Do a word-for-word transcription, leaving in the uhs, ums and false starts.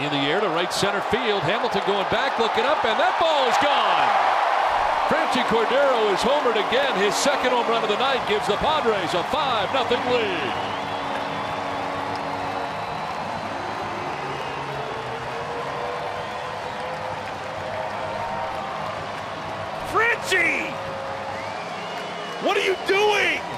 in the air to right center field. Hamilton going back, looking up, and that ball is gone. Franchy Cordero is homered again. His second home run of the night gives the Padres a five nothing lead. Franchy! What are you doing?